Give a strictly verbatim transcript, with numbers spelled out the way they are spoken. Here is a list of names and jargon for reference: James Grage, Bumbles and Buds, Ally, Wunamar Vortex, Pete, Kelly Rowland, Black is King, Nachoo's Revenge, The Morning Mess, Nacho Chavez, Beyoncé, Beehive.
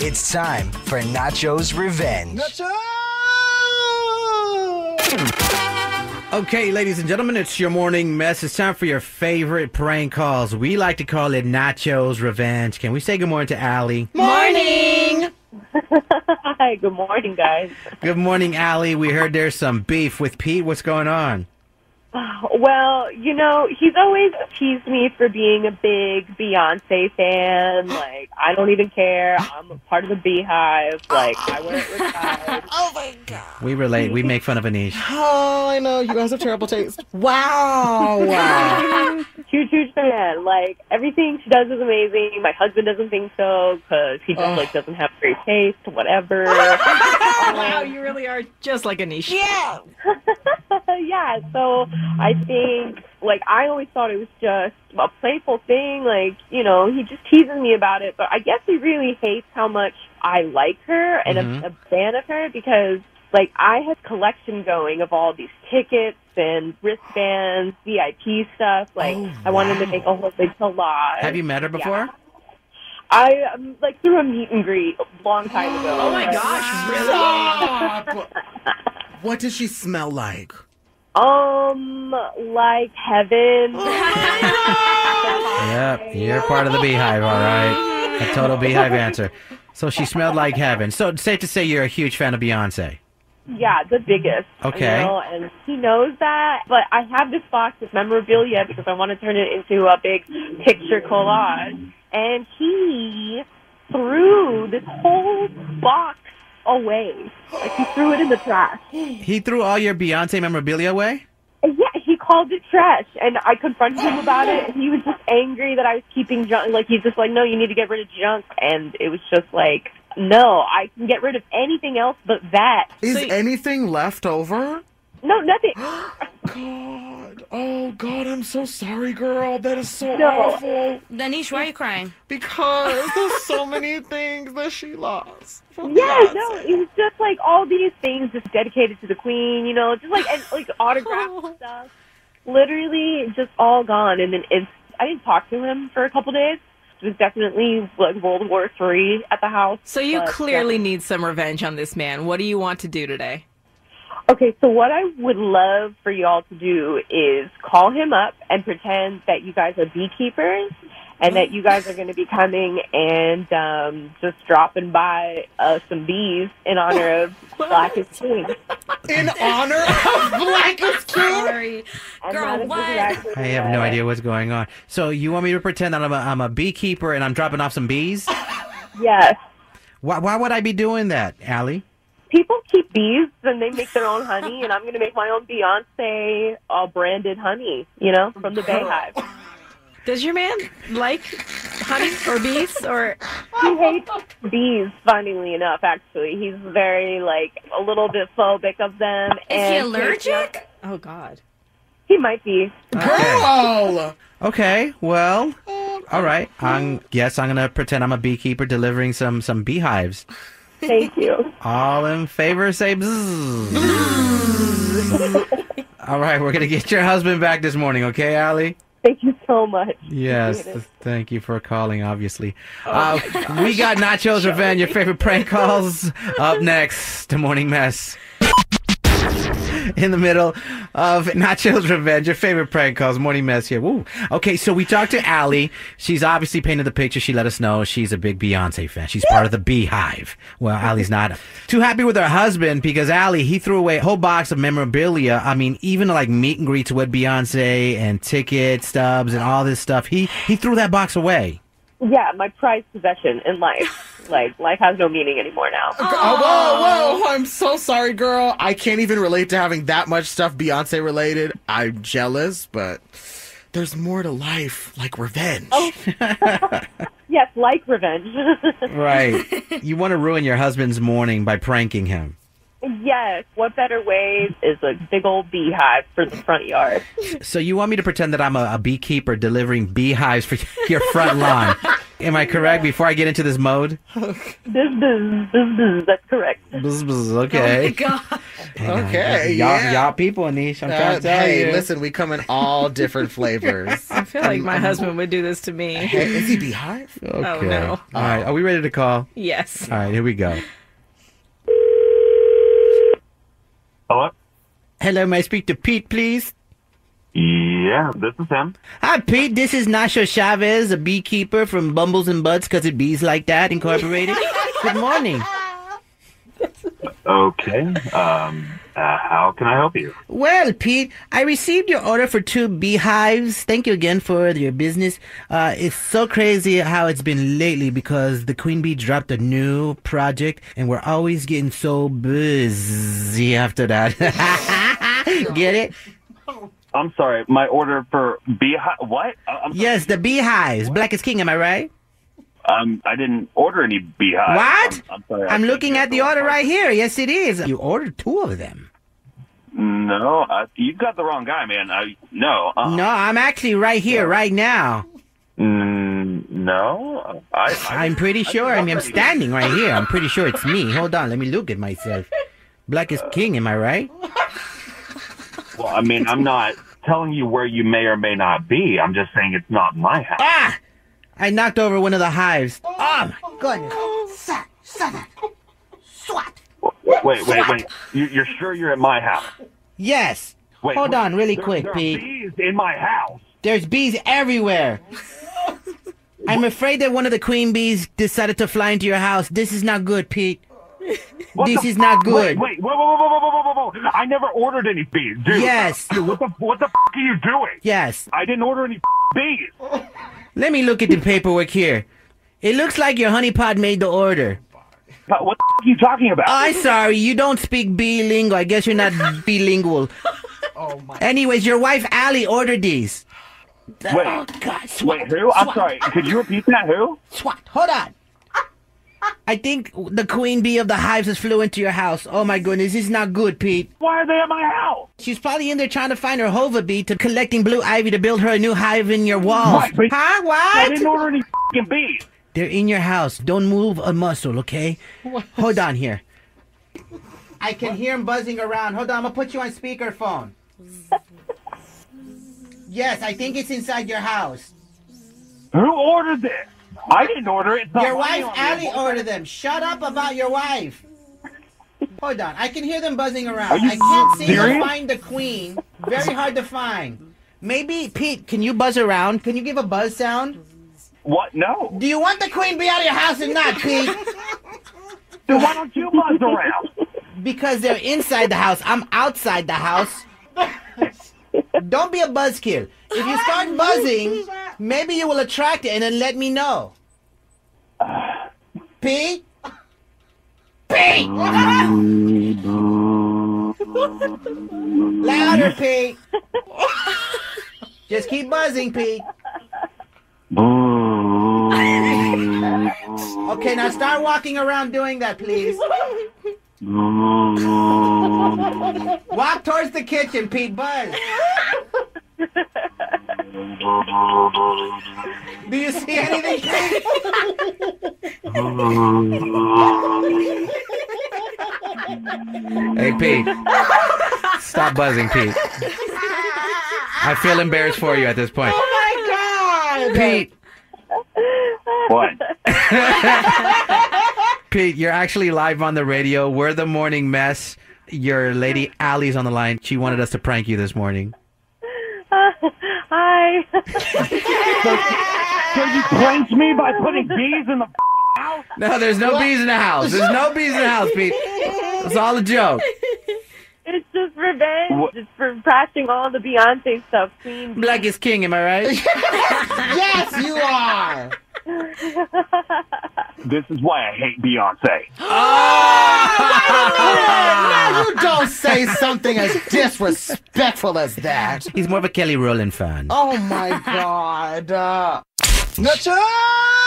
It's time for Nacho's Revenge. Nacho! Okay, ladies and gentlemen, it's your morning mess. It's time for your favorite prank calls. We like to call it Nacho's Revenge. Can we say good morning to Ally? Morning! Hi, good morning, guys. Good morning, Ally. We heard there's some beef with Pete. What's going on? Well, you know, he's always teased me for being a big Beyonce fan. Like, I don't even care. I'm a part of the Beehive. Like, I wear it with ties. Oh, my God. We relate. We make fun of Anish. Oh, I know. You guys have terrible taste. Wow. Wow. Huge, huge fan. Like, everything she does is amazing. My husband doesn't think so because he just, oh. like, doesn't have great taste, whatever. Wow, you really are just like Anish. Yeah. Yeah, so I think, like, I always thought it was just a playful thing. Like, you know, he just teases me about it. But I guess he really hates how much I like her and mm-hmm. am a fan of her because, like, I had a collection going of all these tickets and wristbands, V I P stuff. Like, oh, wow. I wanted to make a whole big collage. Have you met her before? Yeah. I, um, like, through a meet and greet a long time ago. Oh, my gosh, really? Stop. What does she smell like? Um, like heaven. Yep, you're part of the Beehive, all right. A total Beehive answer. So she smelled like heaven. So safe to say you're a huge fan of Beyonce. Yeah, the biggest. Okay. You know, and he knows that. But I have this box of memorabilia because I want to turn it into a big picture collage. And he threw this whole box away. Like, he threw it in the trash. He threw all your Beyonce memorabilia away? Yeah, he called it trash, and I confronted him about it, and he was just angry that I was keeping junk. Like, he's just like, no, you need to get rid of junk. And it was just like, no, I can get rid of anything else but that. Is so anything left over? No, nothing. God. Oh, God, I'm so sorry, girl. That is so no. awful. Anish, why are you crying? Because there's so many things that she lost. Yeah, Beyonce. No, it was just like all these things just dedicated to the queen, you know, just like, and, like autographed oh. stuff. Literally just all gone. And then it's, I didn't talk to him for a couple days. It was definitely like World War Three at the house. So you but, clearly yeah. need some revenge on this man. What do you want to do today? Okay, so what I would love for y'all to do is call him up and pretend that you guys are beekeepers and that you guys are going to be coming and um, just dropping by uh, some bees in honor of Black is King. In honor of Black is King? Sorry. Girl, what? Exactly I have no idea what's going on. So you want me to pretend that I'm a, I'm a beekeeper and I'm dropping off some bees? Yes. Why, why would I be doing that, Ally? People keep bees, and they make their own honey, and I'm going to make my own Beyonce uh, branded honey, you know, from the Beehive. Does your man like honey or bees? Or he hates bees, funnily enough, actually. He's very, like, a little bit phobic of them. Is and he allergic? He oh, God. He might be. Girl! Okay, well, all right. I guess I'm going to pretend I'm a beekeeper delivering some, some beehives. Thank you. All in favor, say bzzz. All right, we're going to get your husband back this morning, okay, Ally? Thank you so much. Yes, thank you for calling, obviously. Oh uh, we got Nacho's Revenge, your favorite prank calls, up next. The Morning Mess. In the middle of Nacho's Revenge, your favorite prank calls, Morning Mess here. Woo. Okay, so we talked to Ally. She's obviously painted the picture. She let us know she's a big Beyonce fan. She's part of the Beehive. Well, Ally's not too happy with her husband because Ally, he threw away a whole box of memorabilia. I mean, even like meet and greets with Beyonce and ticket stubs and all this stuff. He, he threw that box away. Yeah, my prized possession in life. Like, life has no meaning anymore now. Aww. Whoa, whoa, I'm so sorry, girl. I can't even relate to having that much stuff Beyonce-related. I'm jealous, but there's more to life, like revenge. Oh. Yes, like revenge. Right. You want to ruin your husband's morning by pranking him. Yes. What better way is a big old beehive for the front yard? So you want me to pretend that I'm a, a beekeeper delivering beehives for your front lawn? Am I correct before I get into this mode? Bzz, bzz, bzz, bzz, that's correct. Bzz, bzz, okay. Oh my God. Hang okay. Y'all yeah. people, Anish. I'm uh, trying to tell hey, you. Listen, we come in all different flavors. I feel like my husband would do this to me. Hey, is he Beehive? Okay. Oh, no. All right. Are we ready to call? Yes. All right. Here we go. Hello? Hello. May I speak to Pete, please? Yeah, this is him. Hi, Pete. This is Nacho Chavez, a beekeeper from Bumbles and Buds, because it bees like that, Incorporated. Good morning. Okay. Um, uh, how can I help you? Well, Pete, I received your order for two beehives. Thank you again for your business. Uh, it's so crazy how it's been lately because the Queen Bee dropped a new project, and we're always getting so busy after that. Get it? I'm sorry, my order for beehive, what? I'm yes, the beehives. What? Black is King, am I right? Um, I didn't order any beehives. What? I'm, I'm, sorry, I'm looking at the order part. Right here. Yes, it is. You ordered two of them. No, I, you got the wrong guy, man. I, no. Uh, no, I'm actually right here, yeah. right now. Mm, no. I, I, I'm pretty I, sure. I, I mean, I'm standing right here. I'm pretty sure it's me. Hold on, let me look at myself. Black is uh, King, am I right? Well, I mean, I'm not telling you where you may or may not be. I'm just saying it's not my house. Ah! I knocked over one of the hives. Oh, my goodness. Sat, sat, swat. Wait, wait, swat. wait. You're sure you're at my house? Yes. Wait, Hold wait. on really there, quick, there Pete. There's bees in my house. There's bees everywhere. I'm afraid that one of the queen bees decided to fly into your house. This is not good, Pete. What this is not good. Wait, wait, whoa, whoa, whoa, whoa, whoa, whoa, whoa. I never ordered any bees, dude. Yes. Dude, what the, what the f*** are you doing? Yes. I didn't order any bees. Let me look at the paperwork here. It looks like your honeypot made the order. What the f*** are you talking about? I'm oh, sorry, you don't speak bee lingo. I guess you're not bilingual. Oh my. Anyways, your wife, Ally, ordered these. Wait. Oh, God. Swat. Wait, who? Swat. I'm sorry. Could you repeat that? Who? Swat. Hold on. I think the queen bee of the hives has flew into your house. Oh my goodness, this is not good, Pete. Why are they at my house? She's probably in there trying to find her hova bee to collecting blue ivy to build her a new hive in your walls. What? Huh? What? I didn't order any f***ing bees. They're in your house. Don't move a muscle, okay? What? Hold on here. I can what? hear them buzzing around. Hold on, I'm going to put you on speakerphone. Yes, I think it's inside your house. Who ordered this? I didn't order it. Your wife, Ally, ordered them. Shut up about your wife. Hold on. I can hear them buzzing around. I can't seem to find the queen. Very hard to find. Maybe, Pete, can you buzz around? Can you give a buzz sound? What? No. Do you want the queen bee out of your house or not, Pete? Then why don't you buzz around? Because they're inside the house. I'm outside the house. Don't be a buzzkill. If you start buzzing, maybe you will attract it and then let me know. Uh, Pete? Pete! Louder, Pete. Just keep buzzing, Pete. Okay, now start walking around doing that, please. Walk towards the kitchen, Pete. Buzz. Do you see anything? Hey, Pete. Stop buzzing, Pete. I feel embarrassed for you at this point. Oh, my God. Pete. What? Pete, you're actually live on the radio. We're The Morning Mess. Your lady, Ally's on the line. She wanted us to prank you this morning. Hi. so, so you pranked me by putting bees in the house? No, there's no what? bees in the house. There's no bees in the house, Pete. It's all a joke. It's just revenge. What? It's for practicing all the Beyonce stuff. Queen Black is King, am I right? Yes, you are. This is why I hate Beyonce. Oh! Wait a minute! No, you don't say something as disrespectful as that. He's more of a Kelly Rowland fan. Oh, my God. Uh, Nacho!